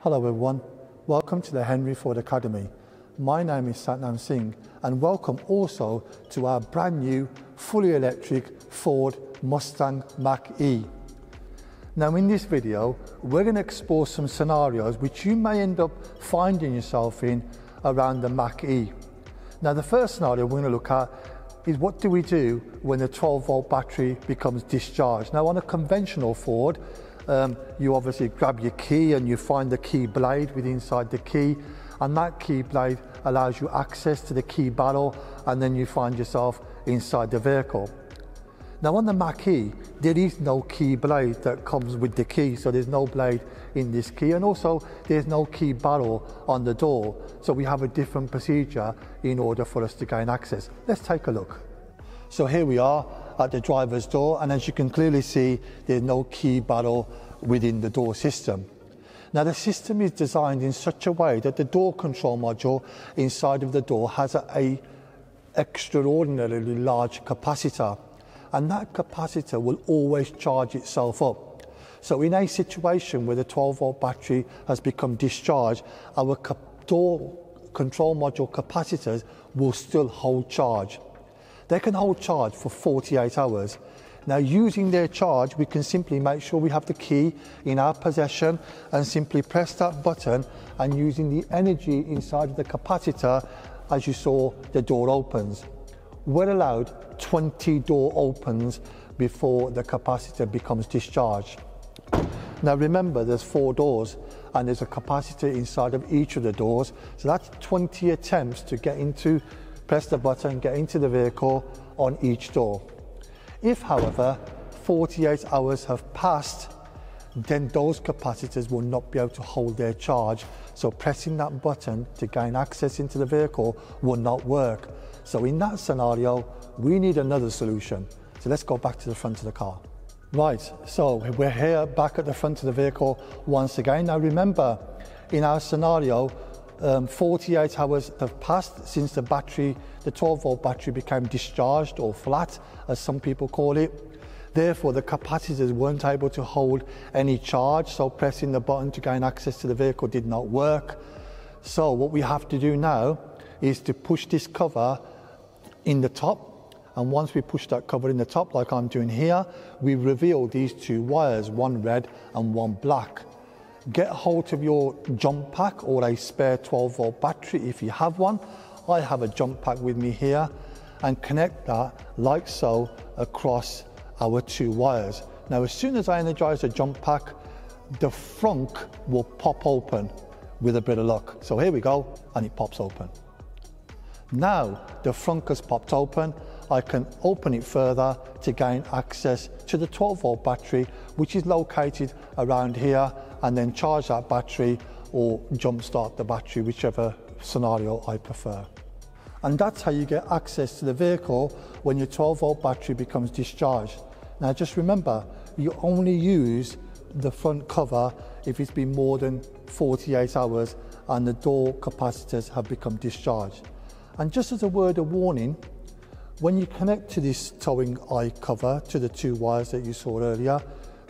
Hello everyone, welcome to the Henry Ford Academy. My name is Satnam Singh and welcome also to our brand new fully electric Ford Mustang Mach-E. Now in this video we're going to explore some scenarios which you may end up finding yourself in around the Mach-E. Now the first scenario we're going to look at is what do we do when the 12-volt battery becomes discharged. Now on a conventional Ford you obviously grab your key and you find the key blade inside the key, and that key blade allows you access to the key barrel, and then you find yourself inside the vehicle. Now on the Mach-E there is no key blade that comes with the key, so there's no blade in this key, and also there's no key barrel on the door, so we have a different procedure in order for us to gain access. Let's take a look. So here we are at the driver's door, and as you can clearly see there's no key barrel within the door system. Now the system is designed in such a way that the door control module inside of the door has an extraordinarily large capacitor, and that capacitor will always charge itself up. So in a situation where the 12-volt battery has become discharged, our door control module capacitors will still hold charge. They can hold charge for 48 hours. Now using their charge, we can simply make sure we have the key in our possession and simply press that button, and using the energy inside of the capacitor, as you saw, the door opens. We're allowed 20 door opens before the capacitor becomes discharged. Now remember, there's 4 doors and there's a capacitor inside of each of the doors, so that's 20 attempts to press the button, get into the vehicle on each door. If, however, 48 hours have passed, then those capacitors will not be able to hold their charge, so pressing that button to gain access into the vehicle will not work. So in that scenario, we need another solution. So let's go back to the front of the car. Right, so we're here back at the front of the vehicle once again. Now remember, in our scenario, 48 hours have passed since the 12-volt battery became discharged, or flat as some people call it. Therefore the capacitors weren't able to hold any charge, so pressing the button to gain access to the vehicle did not work. So what we have to do now is to push this cover in the top, and once we push that cover in the top like I'm doing here, we reveal these 2 wires, one red and one black. Get hold of your jump pack or a spare 12-volt battery if you have one. I have a jump pack with me here, and connect that like so across our 2 wires. Now as soon as I energize the jump pack, the frunk will pop open with a bit of luck. So here we go, and it pops open. Now the frunk has popped open, I can open it further to gain access to the 12-volt battery, which is located around here, and then charge that battery or jump start the battery, whichever scenario I prefer. And that's how you get access to the vehicle when your 12-volt battery becomes discharged. Now just remember, you only use the front cover if it's been more than 48 hours and the door capacitors have become discharged. And just as a word of warning, when you connect to this towing eye cover to the 2 wires that you saw earlier,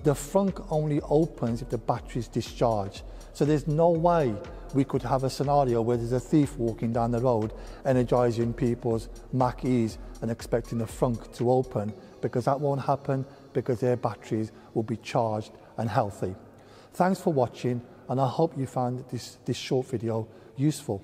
the frunk only opens if the battery is discharged. So there's no way we could have a scenario where there's a thief walking down the road energizing people's Mach-Es and expecting the frunk to open, because that won't happen, because their batteries will be charged and healthy. Thanks for watching, and I hope you found this short video useful.